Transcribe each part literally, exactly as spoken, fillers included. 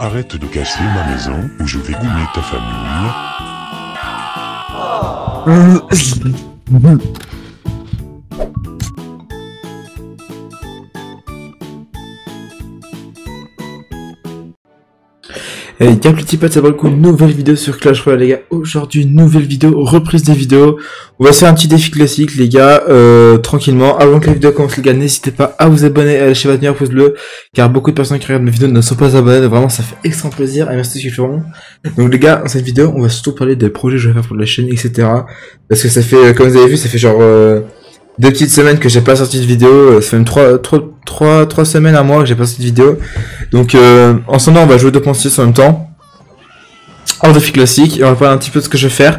Arrête de casser ma maison ou je vais goumer ta famille. Hey, y'a un petit peu de ça vaut le coup, nouvelle vidéo sur Clash Royale les gars. Aujourd'hui, nouvelle vidéo, reprise des vidéos. On va se faire un petit défi classique les gars, euh, tranquillement. Avant que la vidéo commence les gars, n'hésitez pas à vous abonner, à lâcher votre meilleur pouce bleu, car beaucoup de personnes qui regardent mes vidéos ne sont pas abonnées, donc vraiment ça fait extrêmement plaisir, et merci ceux qui le feront. Donc les gars, dans cette vidéo, on va surtout parler des projets que je vais faire pour la chaîne, et cetera. Parce que ça fait, comme vous avez vu, ça fait genre... Euh Deux petites semaines que j'ai pas sorti de vidéo, ça fait même trois, trois, trois, trois semaines à moi que j'ai pas sorti de vidéo. Donc euh, en ce moment on va jouer deux pensées en même temps. Hors défi classique, et on va parler un petit peu de ce que je vais faire.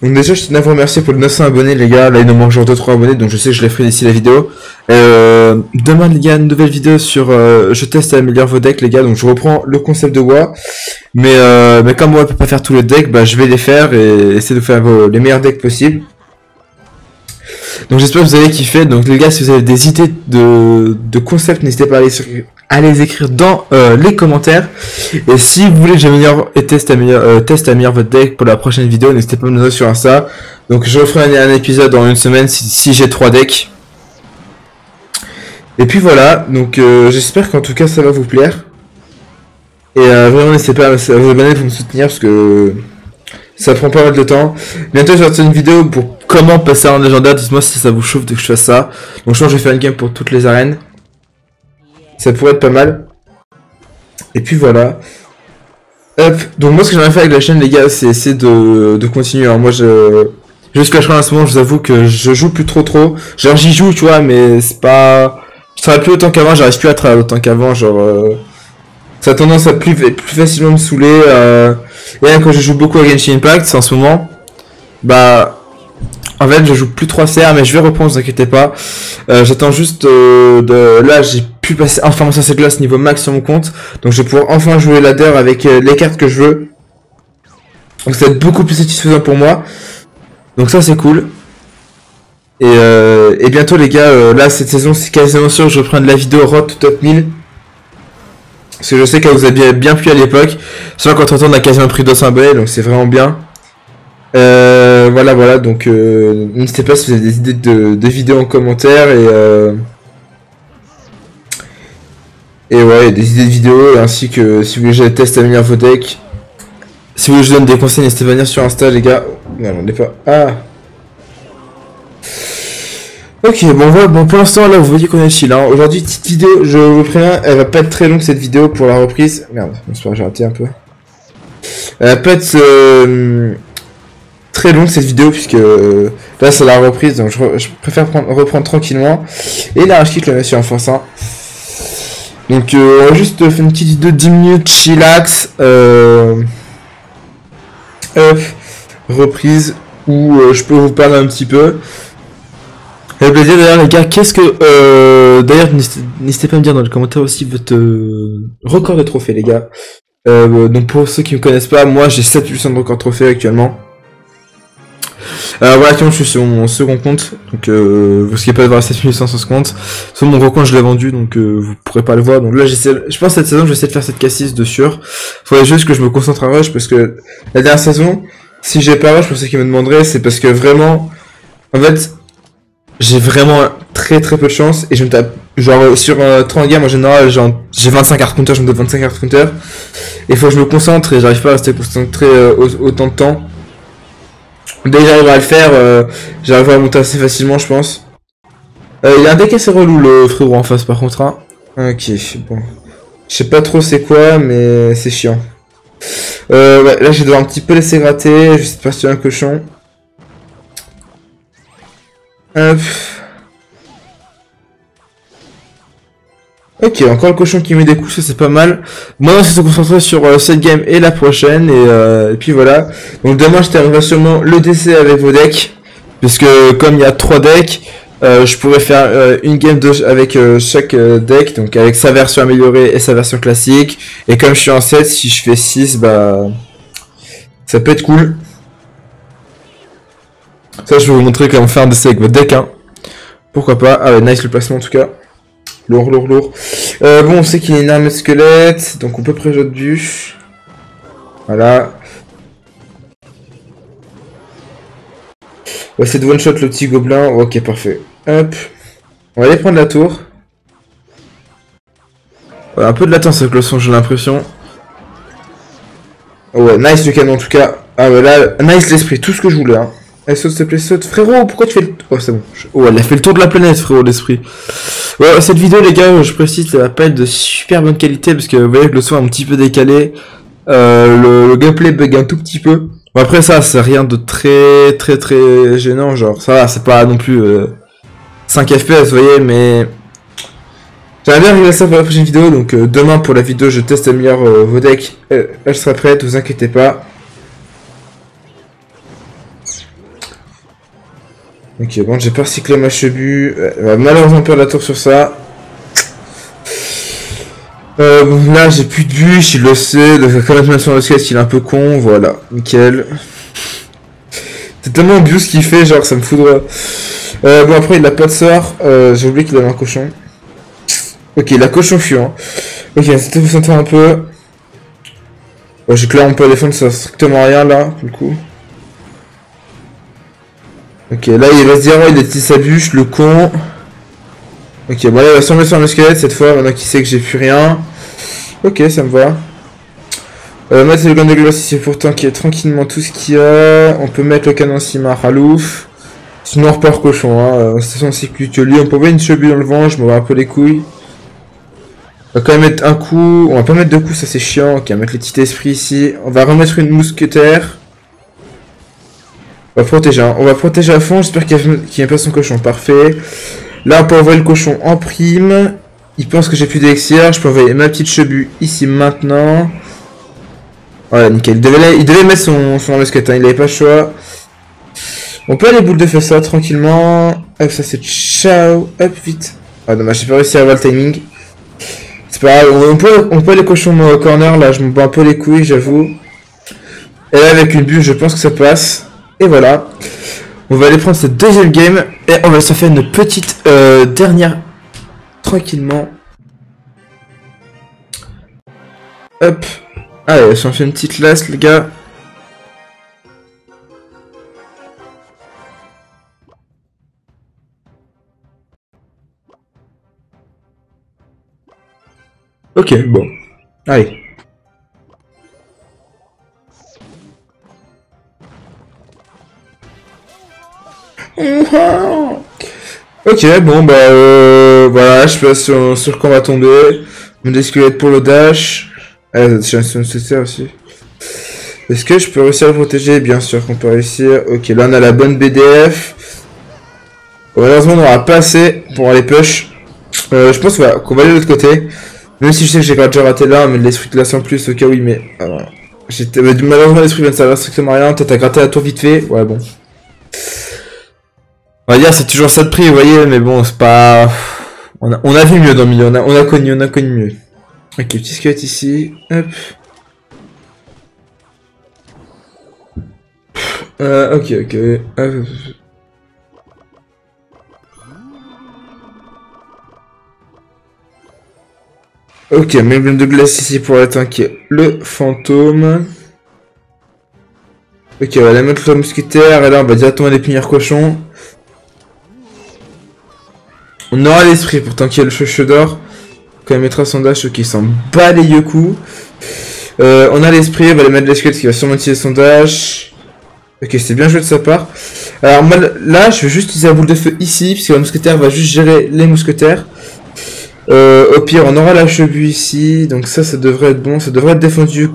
Donc déjà je tenais à vous remercier pour les neuf cents abonnés les gars, là il nous manque genre deux trois abonnés donc je sais que je les ferai d'ici la vidéo. Euh, demain les gars, une nouvelle vidéo sur euh, je teste et améliore vos decks les gars, donc je reprends le concept de W A. Mais, euh, mais comme on peut pas faire tous les decks, bah je vais les faire et essayer de faire euh, les meilleurs decks possibles. Donc j'espère que vous avez kiffé, donc les gars si vous avez des idées de, de concepts n'hésitez pas à les, sur, à les écrire dans euh, les commentaires. Et si vous voulez que j'améliore et teste améliore, euh, teste améliore votre deck pour la prochaine vidéo, n'hésitez pas à me noter sur Insta. Donc je referai un, un épisode dans une semaine si, si j'ai trois decks. Et puis voilà, donc euh, j'espère qu'en tout cas ça va vous plaire. Et euh, vraiment n'hésitez pas à vous abonner pour me soutenir parce que... ça prend pas mal de temps. Bientôt je vais sortir une vidéo pour comment passer un légendaire. Dites-moi si ça vous chauffe de que je fasse ça. Donc je pense que je vais faire une game pour toutes les arènes. Ça pourrait être pas mal. Et puis voilà. Hop. Donc moi ce que j'aimerais faire avec la chaîne les gars c'est essayer de, de continuer. Alors moi je... Jusqu'à ce moment je vous avoue que je joue plus trop trop. Genre j'y joue tu vois mais c'est pas... Je travaille plus autant qu'avant, j'arrive plus à travailler autant qu'avant genre... Euh... Ça a tendance à plus, plus facilement me saouler, euh, et là, quand je joue beaucoup à Genshin Impact en ce moment, bah, en fait je joue plus trois C R mais je vais reprendre, ne vous inquiétez pas, euh, j'attends juste euh, de, là j'ai pu passer enfin mon cinq cents glace niveau max sur mon compte, donc je vais pouvoir enfin jouer ladder avec euh, les cartes que je veux, donc ça va être beaucoup plus satisfaisant pour moi, donc ça c'est cool. Et, euh, et bientôt les gars, euh, là cette saison c'est quasiment sûr je reprends de la vidéo road to top mille. Parce que je sais que vous avez bien plu à l'époque. Soit quand on entend on a quasiment pris deux cents abonnés, donc c'est vraiment bien. Euh, voilà, voilà, donc euh, n'hésitez pas si vous avez des idées de, de vidéos en commentaire. Et, euh, et ouais, des idées de vidéos, ainsi que si vous voulez que je teste à venir vos decks. Si vous voulez que je donne des conseils, n'hésitez pas à venir sur Insta, les gars. Non, on n'est pas... Ah. Ok, bon voilà, bon pour l'instant là vous voyez qu'on est chill hein. Aujourd'hui petite vidéo, je vous préviens, elle va pas être très longue cette vidéo pour la reprise. Merde, j'espère que j'ai raté un peu. Elle va pas être euh, très longue cette vidéo puisque euh, là c'est la reprise donc je, je préfère prendre, reprendre tranquillement. Et là je quitte le monsieur en force hein. Donc euh, on va juste faire une petite vidéo de dix minutes, chillax, euh, euh, reprise où euh, je peux vous parler un petit peu. Avec plaisir d'ailleurs les gars, qu'est-ce que... Euh, d'ailleurs n'hésitez pas à me dire dans les commentaires aussi votre euh, record de trophée les gars. Euh, donc pour ceux qui me connaissent pas, moi j'ai sept huit cents de record de trophée actuellement. Alors voilà, je suis sur mon second compte, donc euh, vous risquez pas de voir sept huit cents sur ce compte. Sur mon gros compte je l'ai vendu donc euh, vous pourrez pas le voir. Donc là j'essaie, je pense cette saison je vais essayer de faire cette K six de sûr. Faudrait juste que je me concentre à rush parce que la dernière saison, si j'ai pas rush pour ceux qui me demanderaient, c'est parce que vraiment... En fait... J'ai vraiment très très peu de chance et je me tape, genre sur euh, trente games en général, j'ai vingt-cinq hard counter, je me tape vingt-cinq hard counter. Et faut que je me concentre et j'arrive pas à rester concentré euh, autant de temps. Dès que j'arrive à le faire, euh, j'arrive à monter assez facilement je pense. Euh, il y a un deck assez relou le frérot en face par contre hein. Ok, bon. Je sais pas trop c'est quoi mais c'est chiant. Euh, ouais, là je vais devoir un petit peu laisser gratter, je sais pas si tu as un cochon. Hop. Ok, encore le cochon qui met des coups, ça c'est pas mal. Moi on se concentrer sur euh, cette game et la prochaine et, euh, et puis voilà. Donc demain je terminerai sûrement le D C avec vos decks. Puisque comme il y a trois decks, euh, je pourrais faire euh, une game de, avec euh, chaque euh, deck. Donc avec sa version améliorée et sa version classique. Et comme je suis en sept, si je fais six, bah ça peut être cool. Ça je vais vous montrer comment faire un D C avec votre deck hein. Pourquoi pas, ah ouais nice le placement en tout cas. Lourd, lourd, lourd. Euh, bon, on sait qu'il y a une arme squelette, donc on peut préjouer du. Voilà. On va essayer de one-shot le petit gobelin. Ok, parfait. Hop. On va aller prendre la tour. Voilà, un peu de latence avec le son, j'ai l'impression. Oh ouais, nice le canon en tout cas. Ah ouais, là, nice l'esprit, tout ce que je voulais. Hein. Eh, saute, s'il te plaît, saute. Frérot, pourquoi tu fais le... Oh, c'est bon. Je... Oh, elle a fait le tour de la planète, frérot, l'esprit. Ouais, cette vidéo, les gars, je précise, elle va pas être de super bonne qualité, parce que vous voyez que le son est un petit peu décalé. Euh, le, le gameplay bug un tout petit peu. Bon, après ça, c'est rien de très, très, très gênant, genre, ça va, c'est pas non plus euh, cinq F P S, vous voyez, mais... J'aimerais bien regarder ça pour la prochaine vidéo, donc euh, demain pour la vidéo je teste et meilleur euh, vos decks, euh, elle sera prête, vous inquiétez pas. Ok bon, j'ai pas recyclé ma chebu, elle va malheureusement perdre la tour sur ça. Euh, bon là j'ai plus de bûche, il le sait, donc la connexion de skate il est un peu con, voilà, nickel. C'est tellement obvious ce qu'il fait, genre ça me foudre. Euh, bon après il a pas de sort, euh, j'ai oublié qu'il avait un cochon. Ok, la cochon fut, hein. Ok, c'était vous sentir un peu. Ouais, j'ai que là on peut défendre, ça strictement rien là, du coup. Ok, là il va se dire, oh, il a tiré sa bûche, le con. Ok, bon là il va s'enlever sur le squelette cette fois, maintenant qu'il sait que j'ai plus rien. Ok, ça me va. Euh, mettre le gant de glace ici pour tanker tranquillement tout ce qu'il y a. On peut mettre le canon cimar à l'ouf. Sinon on repart cochon, hein. C'est son cycle que lui, on peut mettre une cheville dans le vent, je m'en vais un peu les couilles. On va quand même mettre un coup, on va pas mettre deux coups, ça c'est chiant. Ok, on va mettre les petits esprits ici. On va remettre une mousquetaire. On va protéger, hein. On va protéger à fond, j'espère qu'il n'y a pas son cochon. Parfait. Là, on peut envoyer le cochon en prime. Il pense que j'ai plus d'élixir. Je peux envoyer ma petite chebue ici maintenant. Voilà, nickel. Il devait, il devait mettre son, son mousquet, hein. Il n'avait pas le choix. On peut aller boule de feu ça tranquillement. Hop, ça c'est ciao. Hop, vite. Ah, dommage, j'ai pas réussi à avoir le timing. C'est pas grave, on peut, on peut aller cochon au corner, là, je me bats un peu les couilles, j'avoue. Et là, avec une bûche, je pense que ça passe. Et voilà. On va aller prendre cette deuxième game. Et on va se faire une petite euh, dernière. Tranquillement. Hop. Allez, on fait une petite lasse, les gars. Ok, bon. Allez. Ok, bon, bah, euh, voilà, je passe sur, sur qu'on va tomber. Mon squelette pour le dash. Ah, j'ai un star aussi. Est-ce que je peux réussir à le protéger? Bien sûr qu'on peut réussir. Ok, là, on a la bonne B D F. Malheureusement, on aura pas assez pour aller push. Euh, je pense qu'on va, qu'on va aller de l'autre côté. Même si je sais que j'ai pas déjà raté là, mais l'esprit de glace en plus, au cas oui, mais... Euh, j'étais malheureusement, l'esprit vient de servir strictement rien, toi t'as gratté la tour vite fait, ouais bon. On va dire, c'est toujours ça de prix, vous voyez, mais bon, c'est pas... On a, on a vu mieux dans le milieu, on a, on a connu, on a connu mieux. Ok, petit squelette ici, hop. Euh, ok, ok, hop. Ok, même de glace ici pour attaquer le fantôme. Ok, on va aller mettre le mousquetaire, et là on va directement aller punir cochon. On aura l'esprit pour tanker le cheveu d'or. Quand il mettra son dash, ok, il s'en bat les yeux coups. Euh, on a l'esprit, on va aller mettre l'escalade qui va sûrement utiliser son dash. Ok, c'est bien joué de sa part. Alors moi, là, je vais juste utiliser la boule de feu ici, puisque le mousquetaire va juste gérer les mousquetaires. Euh, au pire, on aura la cheville ici, donc ça, ça devrait être bon, ça devrait être défendu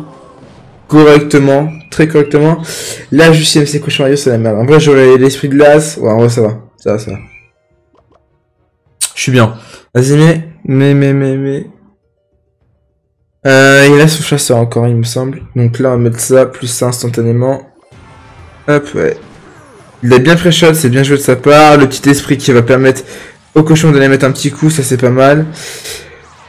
correctement, très correctement. Là, juste si ces cochons c'est la merde. En vrai, j'aurais l'esprit de glace, ouais, en vrai, ça va, ça va, ça va. Je suis bien. Vas-y, mais, mais, mais, mais, mais. Euh, il a son chasseur encore, il me semble. Donc là, on va mettre ça, plus ça instantanément. Hop, ouais. Il a bien pré-shot, c'est bien joué de sa part. Le petit esprit qui va permettre... Au cochon d'aller mettre un petit coup, ça c'est pas mal.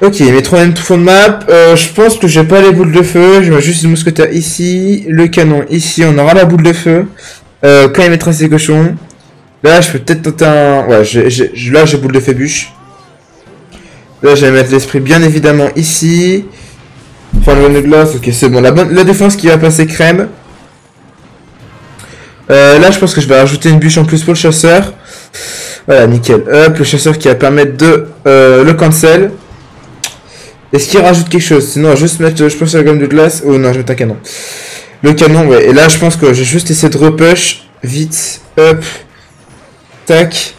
Ok, mes trois mêmes fond de map. Euh, je pense que j'ai pas les boules de feu. Je mets juste une mousquetaire ici, le canon ici. On aura la boule de feu euh, quand il mettra ses cochons. Là, je peux peut-être tenter un. Ouais, j'ai, j'ai, là j'ai boule de feu bûche. Là, je vais mettre l'esprit bien évidemment ici. Prendre le nœud de glace. Ok, c'est bon. La, bonne, la défense qui va passer crème. Euh, là, je pense que je vais rajouter une bûche en plus pour le chasseur. Voilà, nickel. Hop, le chasseur qui va permettre de euh, le cancel. Est-ce qu'il rajoute quelque chose? Sinon, juste mettre, je pense, la gomme de glace. Oh non, je vais mettre un canon. Le canon, ouais. Et là, je pense que j'ai juste essayé de repush. Vite. Hop. Tac.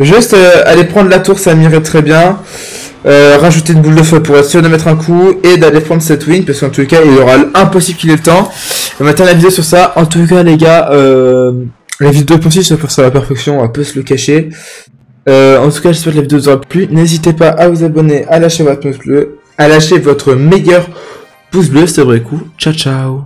Juste euh, aller prendre la tour, ça m'irait très bien. Euh, rajouter une boule de feu pour être sûr de mettre un coup et d'aller prendre cette win, parce qu'en tout cas il y aura impossible qu'il ait le temps. On va terminer la vidéo sur ça. En tout cas les gars, euh, la vidéo consiste à faire ça à la perfection, on peut se le cacher. Euh, en tout cas j'espère que la vidéo vous aura plu. N'hésitez pas à vous abonner, à lâcher votre pouce bleu, à lâcher votre meilleur pouce bleu, c'est vrai coup. Ciao ciao.